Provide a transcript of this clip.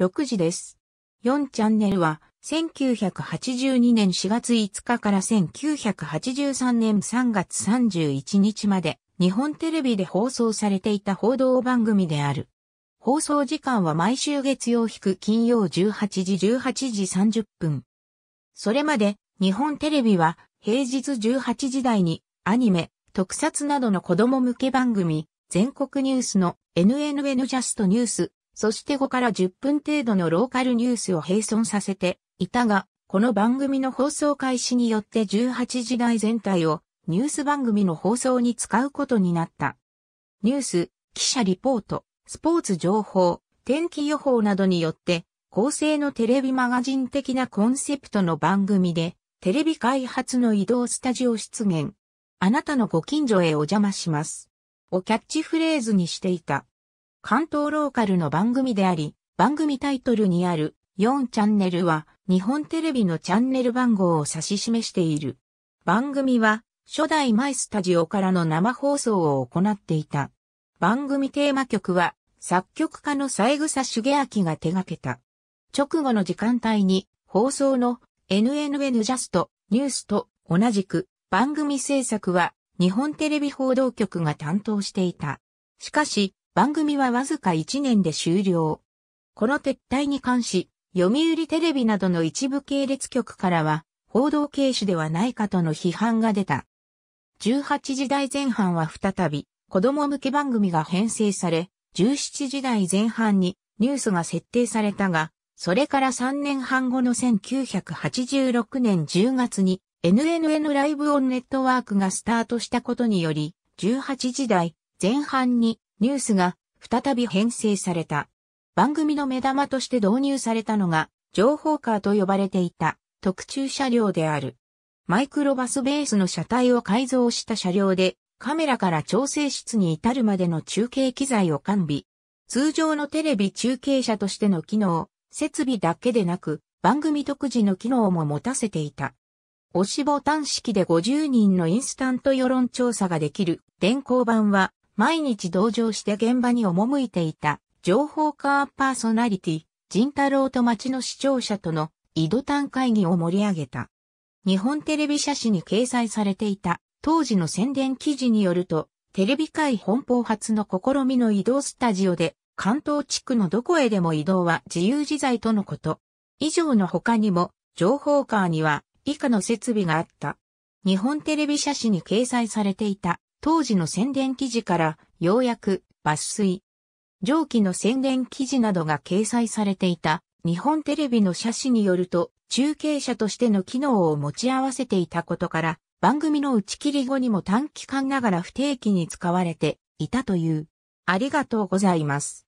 6時です。4チャンネルは1982年4月5日から1983年3月31日まで日本テレビで放送されていた報道番組である。放送時間は毎週月曜日金曜18時〜18時30分。それまで日本テレビは平日18時台にアニメ、特撮などの子供向け番組、全国ニュースの NNN ジャストニュース、そして5から10分程度のローカルニュースを並存させていたが、この番組の放送開始によって18時台全体をニュース番組の放送に使うことになった。ニュース、記者リポート、スポーツ情報、天気予報などによって構成のテレビマガジン的なコンセプトの番組で、テレビ開発の移動スタジオ出現。あなたのご近所へお邪魔します。をキャッチフレーズにしていた。関東ローカルの番組であり、番組タイトルにある4チャンネルは日本テレビのチャンネル番号を指し示している。番組は初代マイスタジオからの生放送を行っていた。番組テーマ曲は作曲家の三枝重彰が手掛けた。直後の時間帯に放送の NNN ジャストニュースと同じく番組制作は日本テレビ報道局が担当していた。しかし、番組はわずか1年で終了。この撤退に関し、読売テレビなどの一部系列局からは、報道軽視ではないかとの批判が出た。18時台前半は再び、子供向け番組が編成され、17時台前半にニュースが設定されたが、それから3年半後の1986年10月に、NNN ライブオンネットワークがスタートしたことにより、18時台前半にニュースが再び編成された。番組の目玉として導入されたのが、情報カーと呼ばれていた特注車両である。マイクロバスベースの車体を改造した車両で、カメラから調整室に至るまでの中継機材を完備。通常のテレビ中継車としての機能、設備だけでなく、番組独自の機能も持たせていた。押しボタン式で50人のインスタント世論調査ができる電光板は毎日同乗して現場に赴いていた情報カーパーソナリティ、仁太郎と町の視聴者との井戸端会議を盛り上げた。日本テレビ社誌に掲載されていた当時の宣伝記事によると、テレビ界奔放初の試みの移動スタジオで関東地区のどこへでも移動は自由自在とのこと。以上の他にも情報カーには以下の設備があった。日本テレビ社誌に掲載されていた当時の宣伝記事からようやく抜粋。上記の宣伝記事などが掲載されていた日本テレビの社誌によると中継車としての機能を持ち合わせていたことから番組の打ち切り後にも短期間ながら不定期に使われていたという。ありがとうございます。